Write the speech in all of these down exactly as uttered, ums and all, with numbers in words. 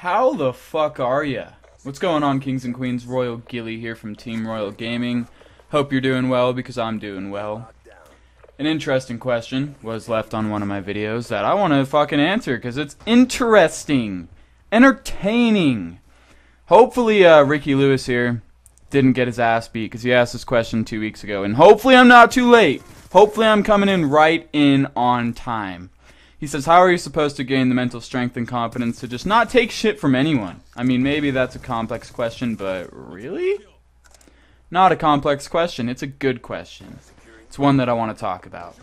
How the fuck are ya? What's going on, kings and queens? Royal Gilly here from Team Royal Gaming. Hope you're doing well, because I'm doing well. An interesting question was left on one of my videos that I want to fucking answer, because it's interesting. Entertaining. Hopefully, uh, Ricky Lewis here didn't get his ass beat, because he asked this question two weeks ago. And hopefully I'm not too late. Hopefully I'm coming in right in on time. He says, how are you supposed to gain the mental strength and confidence to just not take shit from anyone? I mean, maybe that's a complex question, but really? Not a complex question. It's a good question. It's one that I want to talk about.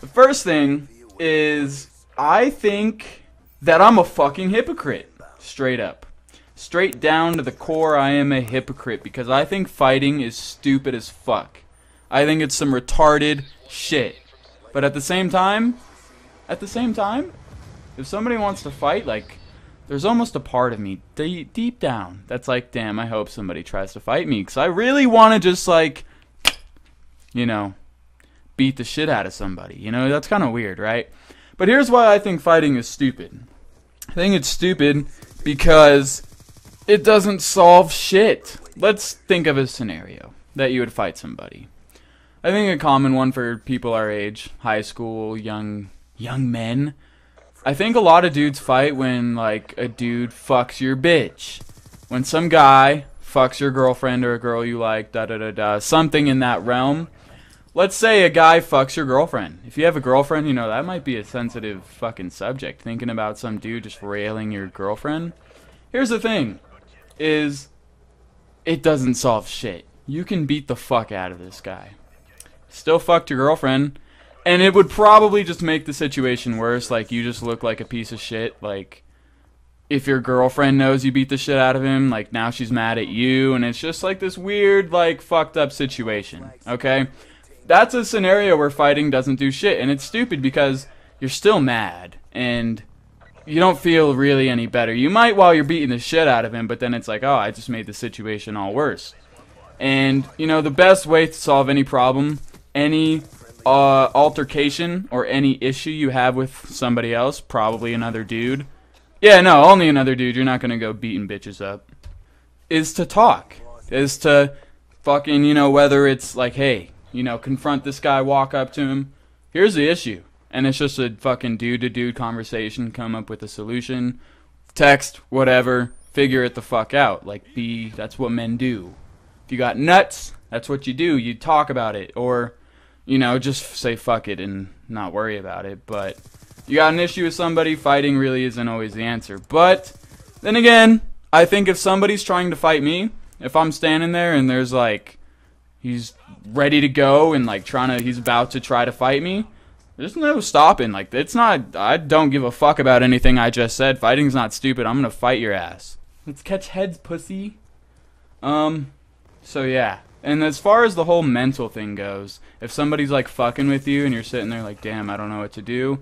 The first thing is, I think that I'm a fucking hypocrite. Straight up. Straight down to the core, I am a hypocrite, because I think fighting is stupid as fuck. I think it's some retarded shit. But at the same time... At the same time, if somebody wants to fight, like, there's almost a part of me deep, deep down that's like, damn, I hope somebody tries to fight me, because I really want to just, like, you know, beat the shit out of somebody. You know, that's kind of weird, right? But here's why I think fighting is stupid. I think it's stupid because it doesn't solve shit. Let's think of a scenario that you would fight somebody. I think a common one for people our age, high school, young... young men. I think a lot of dudes fight when, like, a dude fucks your bitch. When some guy fucks your girlfriend or a girl you like, da da da da, something in that realm. Let's say a guy fucks your girlfriend. If you have a girlfriend, you know, that might be a sensitive fucking subject, thinking about some dude just railing your girlfriend. Here's the thing, is it doesn't solve shit. You can beat the fuck out of this guy. Still fucked your girlfriend. And it would probably just make the situation worse, like, you just look like a piece of shit, like, if your girlfriend knows you beat the shit out of him, like, now she's mad at you, and it's just, like, this weird, like, fucked up situation, okay? That's a scenario where fighting doesn't do shit, and it's stupid because you're still mad, and you don't feel really any better. You might while you're beating the shit out of him, but then it's like, oh, I just made the situation all worse. And, you know, the best way to solve any problem, any... Uh, altercation or any issue you have with somebody else, probably another dude. Yeah, no, only another dude. You're not gonna go beating bitches up. Is to talk. Is to fucking, you know, whether it's like, hey, you know, confront this guy, walk up to him. Here's the issue. And it's just a fucking dude-to-dude conversation, come up with a solution, text, whatever, figure it the fuck out. Like, be, that's what men do. If you got nuts, that's what you do. You talk about it, or... you know, just say fuck it and not worry about it. But you got an issue with somebody, fighting really isn't always the answer. But then again, I think if somebody's trying to fight me, if I'm standing there and there's like, he's ready to go and like trying to, he's about to try to fight me, there's no stopping. Like, it's not, I don't give a fuck about anything I just said. Fighting's not stupid. I'm going to fight your ass. Let's catch heads, pussy. Um, so yeah. And as far as the whole mental thing goes, if somebody's like fucking with you and you're sitting there like, damn, I don't know what to do,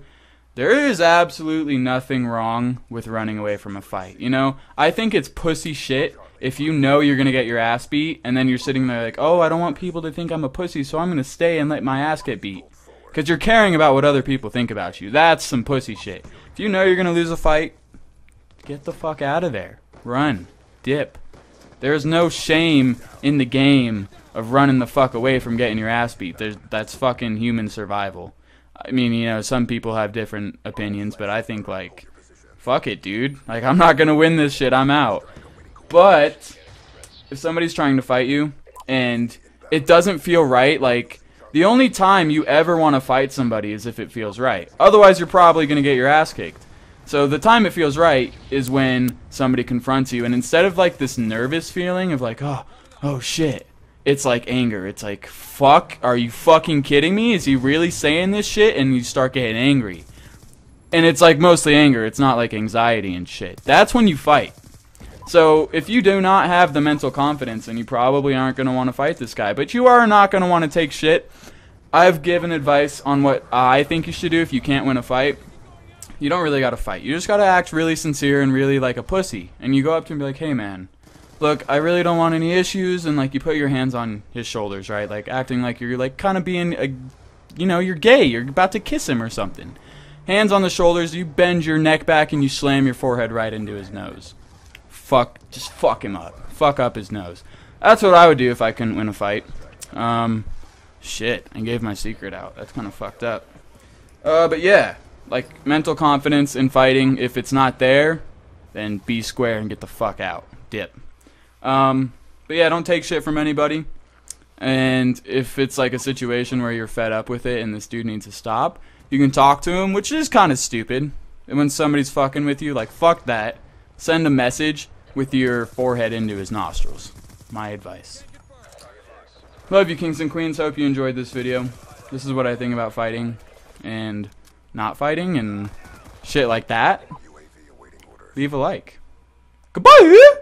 there is absolutely nothing wrong with running away from a fight. You know, I think it's pussy shit if you know you're going to get your ass beat and then you're sitting there like, oh, I don't want people to think I'm a pussy, so I'm going to stay and let my ass get beat. Because you're caring about what other people think about you. That's some pussy shit. If you know you're going to lose a fight, get the fuck out of there. Run. Dip. There's no shame in the game of running the fuck away from getting your ass beat. There's, that's fucking human survival. I mean, you know, some people have different opinions, but I think, like, fuck it, dude. Like, I'm not gonna win this shit. I'm out. But if somebody's trying to fight you and it doesn't feel right, like, the only time you ever want to fight somebody is if it feels right. Otherwise, you're probably gonna get your ass kicked. So the time it feels right is when somebody confronts you, and instead of like this nervous feeling of like, oh, oh shit, it's like anger. It's like, fuck, are you fucking kidding me? Is he really saying this shit? And you start getting angry. And it's like mostly anger. It's not like anxiety and shit. That's when you fight. So if you do not have the mental confidence, then you probably aren't going to want to fight this guy, but you are not going to want to take shit. I've given advice on what I think you should do if you can't win a fight. You don't really gotta fight. You just gotta act really sincere and really like a pussy. And you go up to him and be like, hey man, look, I really don't want any issues, and like you put your hands on his shoulders, right? Like acting like you're like kinda being a, you know, you're gay, you're about to kiss him or something. Hands on the shoulders, you bend your neck back and you slam your forehead right into his nose. Fuck, just fuck him up. Fuck up his nose. That's what I would do if I couldn't win a fight. Um, shit, I gave my secret out. That's kind of fucked up. Uh, but yeah, like, mental confidence in fighting, if it's not there, then be square and get the fuck out. Dip. Um, but yeah, don't take shit from anybody. And if it's like a situation where you're fed up with it and this dude needs to stop, you can talk to him, which is kind of stupid. And when somebody's fucking with you, like, fuck that. Send a message with your forehead into his nostrils. My advice. Love you, kings and queens. Hope you enjoyed this video. This is what I think about fighting and not fighting and shit like that. Leave a like. Goodbye!